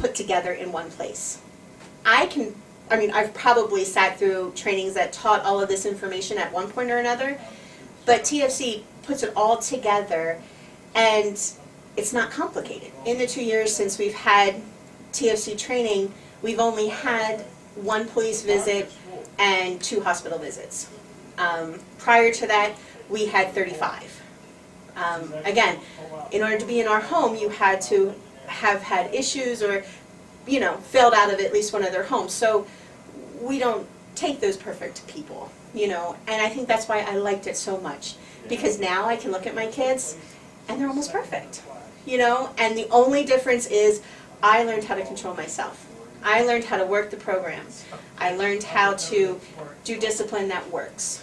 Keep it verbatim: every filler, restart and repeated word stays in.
put together in one place. I can, I mean, I've probably sat through trainings that taught all of this information at one point or another, but T F C puts it all together, and it's not complicated. In the two years since we've had T F C training, we've only had one police visit and two hospital visits. Um, prior to that, we had thirty-five. Um, again, in order to be in our home, you had to have had issues or, you know, failed out of at least one of their homes. So we don't take those perfect people, you know, and I think that's why I liked it so much, because now I can look at my kids and they're almost perfect, you know, and the only difference is I learned how to control myself. I learned how to work the program. I learned how to do discipline that works.